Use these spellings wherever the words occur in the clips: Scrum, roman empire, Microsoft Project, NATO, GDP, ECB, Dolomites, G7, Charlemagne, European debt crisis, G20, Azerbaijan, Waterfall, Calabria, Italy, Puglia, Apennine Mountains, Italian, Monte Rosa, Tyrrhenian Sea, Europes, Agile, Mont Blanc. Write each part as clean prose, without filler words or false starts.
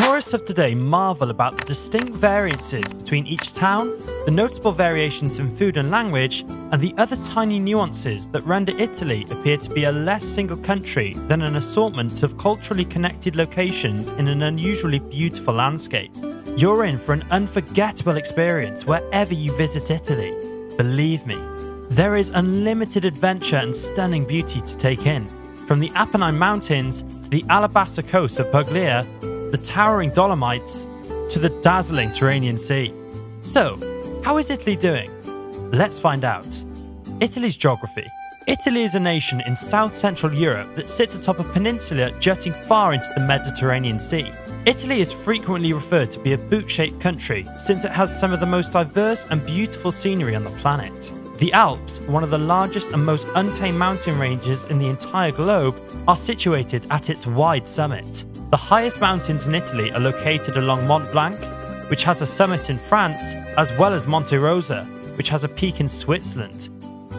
Tourists of today marvel about the distinct variances between each town, the notable variations in food and language, and the other tiny nuances that render Italy appear to be a less single country than an assortment of culturally connected locations in an unusually beautiful landscape. You're in for an unforgettable experience wherever you visit Italy. Believe me, there is unlimited adventure and stunning beauty to take in. From the Apennine Mountains to the Alabasta coast of Puglia, the towering Dolomites to the dazzling Tyrrhenian Sea. So, how is Italy doing? Let's find out. Italy's geography. Italy is a nation in south-central Europe that sits atop a peninsula jutting far into the Mediterranean Sea. Italy is frequently referred to be a boot-shaped country since it has some of the most diverse and beautiful scenery on the planet. The Alps, one of the largest and most untamed mountain ranges in the entire globe, are situated at its wide summit. The highest mountains in Italy are located along Mont Blanc, which has a summit in France, as well as Monte Rosa, which has a peak in Switzerland.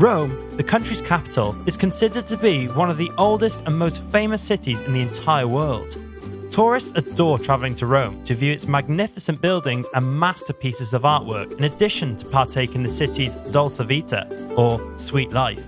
Rome, the country's capital, is considered to be one of the oldest and most famous cities in the entire world. Tourists adore travelling to Rome to view its magnificent buildings and masterpieces of artwork, in addition to partake in the city's Dolce Vita, or sweet life.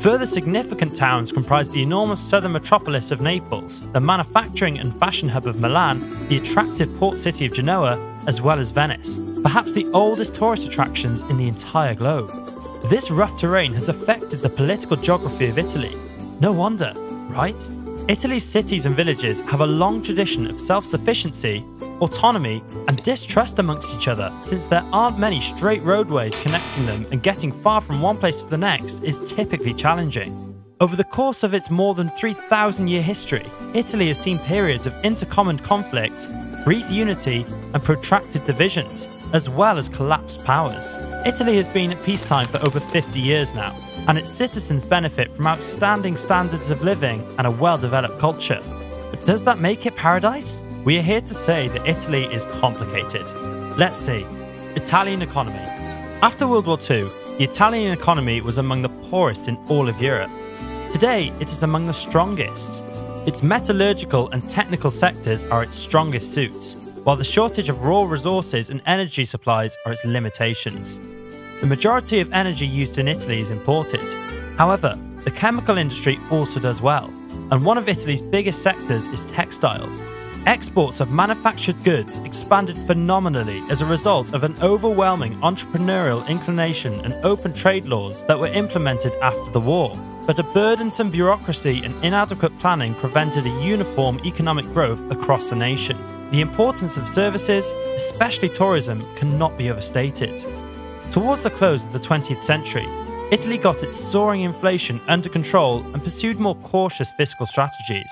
Further significant towns comprise the enormous southern metropolis of Naples, the manufacturing and fashion hub of Milan, the attractive port city of Genoa, as well as Venice, perhaps the oldest tourist attractions in the entire globe. This rough terrain has affected the political geography of Italy. No wonder, right? Italy's cities and villages have a long tradition of self-sufficiency, autonomy, and distrust amongst each other, since there aren't many straight roadways connecting them, and getting far from one place to the next is typically challenging. Over the course of its more than 3,000-year history, Italy has seen periods of intercommon conflict, brief unity, and protracted divisions, as well as collapsed powers. Italy has been at peacetime for over 50 years now, and its citizens benefit from outstanding standards of living and a well-developed culture. But does that make it paradise? We are here to say that Italy is complicated. Let's see. Italian economy. After World War II, the Italian economy was among the poorest in all of Europe. Today, it is among the strongest. Its metallurgical and technical sectors are its strongest suits, while the shortage of raw resources and energy supplies are its limitations. The majority of energy used in Italy is imported. However, the chemical industry also does well, and one of Italy's biggest sectors is textiles. Exports of manufactured goods expanded phenomenally as a result of an overwhelming entrepreneurial inclination and open trade laws that were implemented after the war. But a burdensome bureaucracy and inadequate planning prevented a uniform economic growth across the nation. The importance of services, especially tourism, cannot be overstated. Towards the close of the 20th century, Italy got its soaring inflation under control and pursued more cautious fiscal strategies,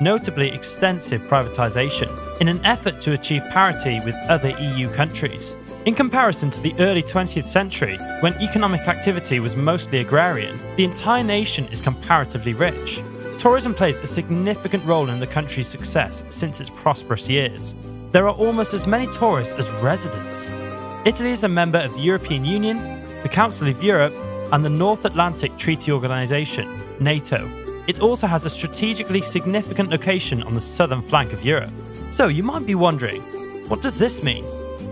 notably extensive privatisation, in an effort to achieve parity with other EU countries. In comparison to the early 20th century, when economic activity was mostly agrarian, the entire nation is comparatively rich. Tourism plays a significant role in the country's success since its prosperous years. There are almost as many tourists as residents. Italy is a member of the European Union, the Council of Europe, and the North Atlantic Treaty Organisation, NATO. It also has a strategically significant location on the southern flank of Europe. So you might be wondering, what does this mean?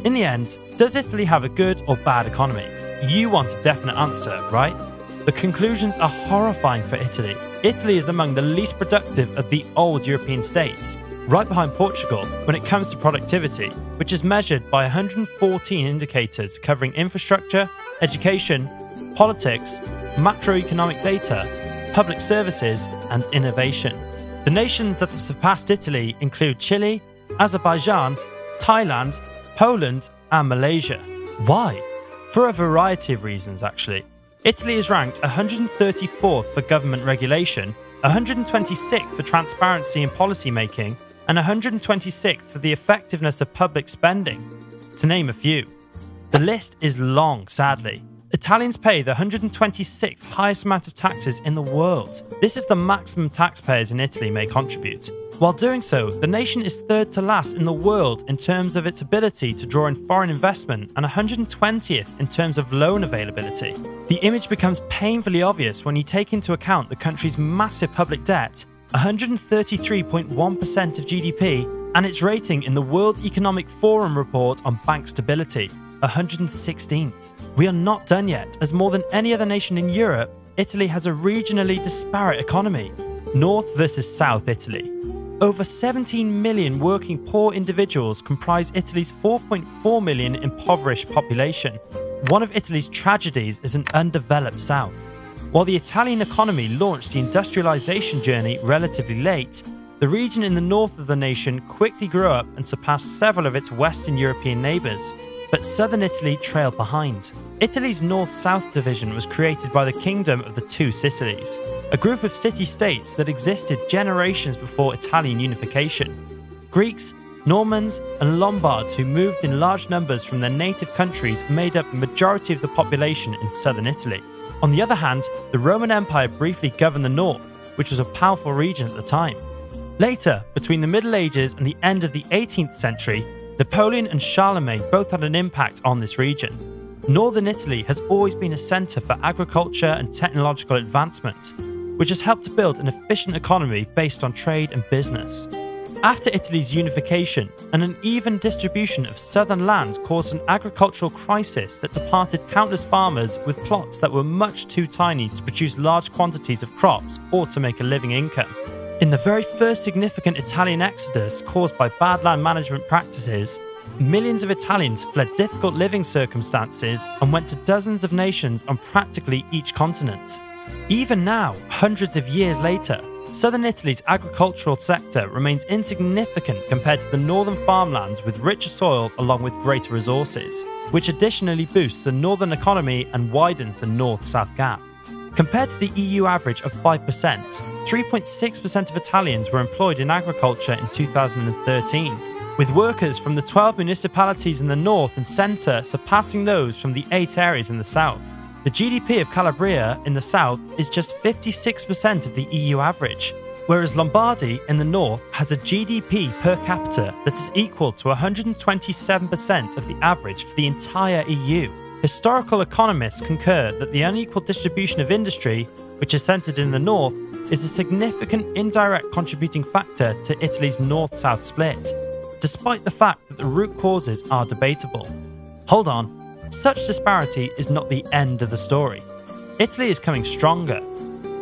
In the end, does Italy have a good or bad economy? You want a definite answer, right? The conclusions are horrifying for Italy. Italy is among the least productive of the old European states, right behind Portugal when it comes to productivity, which is measured by 114 indicators covering infrastructure, education, politics, macroeconomic data, public services, and innovation. The nations that have surpassed Italy include Chile, Azerbaijan, Thailand, Poland, and Malaysia. Why? For a variety of reasons, actually. Italy is ranked 134th for government regulation, 126th for transparency in policy making, and 126th for the effectiveness of public spending, to name a few. The list is long, sadly. Italians pay the 126th highest amount of taxes in the world. This is the maximum taxpayers in Italy may contribute. While doing so, the nation is third to last in the world in terms of its ability to draw in foreign investment and 120th in terms of loan availability. The image becomes painfully obvious when you take into account the country's massive public debt, 133.1% of GDP, and its rating in the World Economic Forum report on bank stability, 116th. We are not done yet, as more than any other nation in Europe, Italy has a regionally disparate economy, North versus South Italy. Over 17 million working poor individuals comprise Italy's 4.4 million impoverished population. One of Italy's tragedies is an undeveloped South. While the Italian economy launched the industrialization journey relatively late, the region in the north of the nation quickly grew up and surpassed several of its Western European neighbors, but southern Italy trailed behind. Italy's north-south division was created by the Kingdom of the Two Sicilies, a group of city-states that existed generations before Italian unification. Greeks, Normans, and Lombards who moved in large numbers from their native countries made up the majority of the population in southern Italy. On the other hand, the Roman Empire briefly governed the north, which was a powerful region at the time. Later, between the Middle Ages and the end of the 18th century, Napoleon and Charlemagne both had an impact on this region. Northern Italy has always been a centre for agriculture and technological advancement, which has helped to build an efficient economy based on trade and business. After Italy's unification, an uneven distribution of southern lands caused an agricultural crisis that departed countless farmers with plots that were much too tiny to produce large quantities of crops or to make a living income. In the very first significant Italian exodus caused by bad land management practices, millions of Italians fled difficult living circumstances and went to dozens of nations on practically each continent. Even now, hundreds of years later, southern Italy's agricultural sector remains insignificant compared to the northern farmlands with richer soil along with greater resources, which additionally boosts the northern economy and widens the north-south gap. Compared to the EU average of 5%, 3.6% of Italians were employed in agriculture in 2013. With workers from the 12 municipalities in the north and centre surpassing those from the 8 areas in the south. The GDP of Calabria in the south is just 56% of the EU average, whereas Lombardy in the north has a GDP per capita that is equal to 127% of the average for the entire EU. Historical economists concur that the unequal distribution of industry, which is centred in the north, is a significant indirect contributing factor to Italy's north-south split, despite the fact that the root causes are debatable. Hold on, such disparity is not the end of the story. Italy is coming stronger.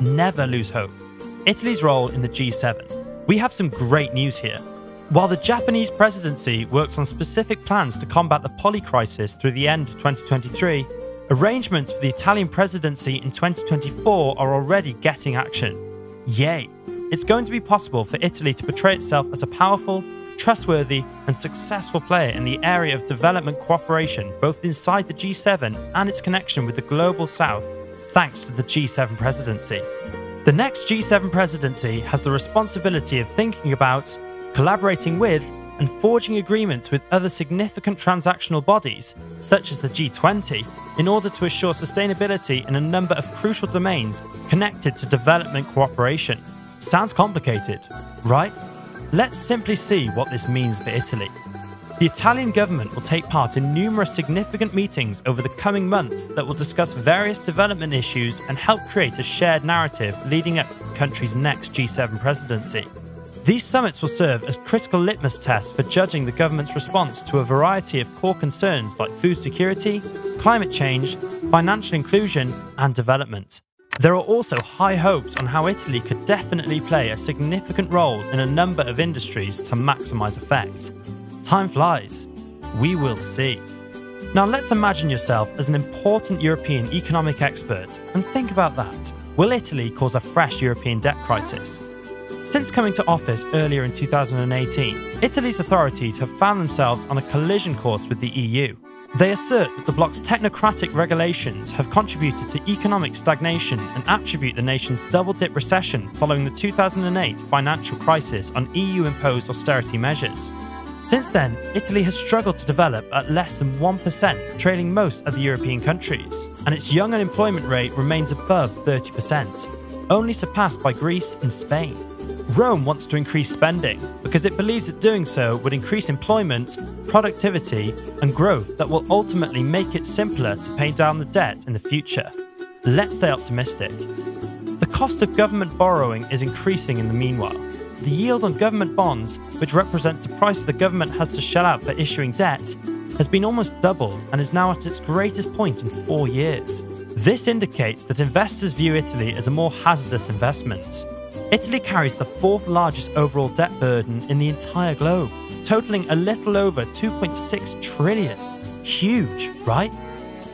Never lose hope. Italy's role in the G7. We have some great news here. While the Japanese presidency works on specific plans to combat the poly crisis through the end of 2023, arrangements for the Italian presidency in 2024 are already getting action. Yay! It's going to be possible for Italy to portray itself as a powerful, trustworthy and successful player in the area of development cooperation both inside the G7 and its connection with the Global South, thanks to the G7 presidency. The next G7 presidency has the responsibility of thinking about, collaborating with, and forging agreements with other significant transactional bodies, such as the G20, in order to assure sustainability in a number of crucial domains connected to development cooperation. Sounds complicated, right? Let's simply see what this means for Italy. The Italian government will take part in numerous significant meetings over the coming months that will discuss various development issues and help create a shared narrative leading up to the country's next G7 presidency. These summits will serve as critical litmus tests for judging the government's response to a variety of core concerns like food security, climate change, financial inclusion, and development. There are also high hopes on how Italy could definitely play a significant role in a number of industries to maximise effect. Time flies. We will see. Now let's imagine yourself as an important European economic expert and think about that. Will Italy cause a fresh European debt crisis? Since coming to office earlier in 2018, Italy's authorities have found themselves on a collision course with the EU. They assert that the bloc's technocratic regulations have contributed to economic stagnation and attribute the nation's double-dip recession following the 2008 financial crisis on EU-imposed austerity measures. Since then, Italy has struggled to develop at less than 1%, trailing most other European countries, and its young unemployment rate remains above 30%, only surpassed by Greece and Spain. Rome wants to increase spending because it believes that doing so would increase employment, productivity, and growth that will ultimately make it simpler to pay down the debt in the future. Let's stay optimistic. The cost of government borrowing is increasing in the meanwhile. the yield on government bonds, which represents the price the government has to shell out for issuing debt, has been almost doubled and is now at its greatest point in 4 years. This indicates that investors view Italy as a more hazardous investment. Italy carries the fourth largest overall debt burden in the entire globe, totaling a little over 2.6 trillion. Huge, right?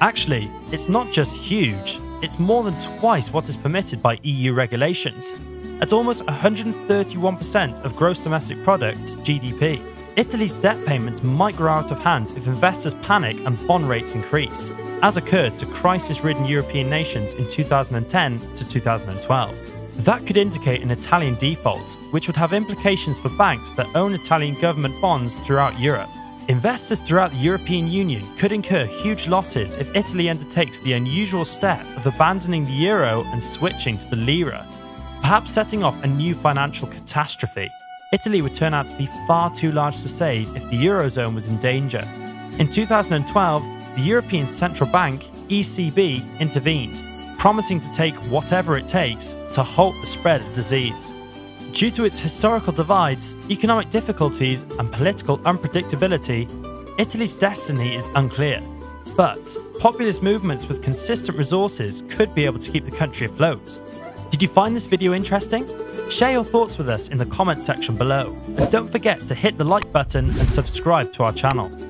Actually, it's not just huge, it's more than twice what is permitted by EU regulations, at almost 131% of gross domestic product (GDP). Italy's debt payments might grow out of hand if investors panic and bond rates increase, as occurred to crisis-ridden European nations in 2010 to 2012. That could indicate an Italian default, which would have implications for banks that own Italian government bonds throughout Europe. Investors throughout the European Union could incur huge losses if Italy undertakes the unusual step of abandoning the euro and switching to the lira, perhaps setting off a new financial catastrophe. Italy would turn out to be far too large to save if the Eurozone was in danger. In 2012, the European Central Bank, ECB, intervened, promising to take whatever it takes to halt the spread of disease. Due to its historical divides, economic difficulties, and political unpredictability, Italy's destiny is unclear. But populist movements with consistent resources could be able to keep the country afloat. Did you find this video interesting? Share your thoughts with us in the comment section below, and don't forget to hit the like button and subscribe to our channel.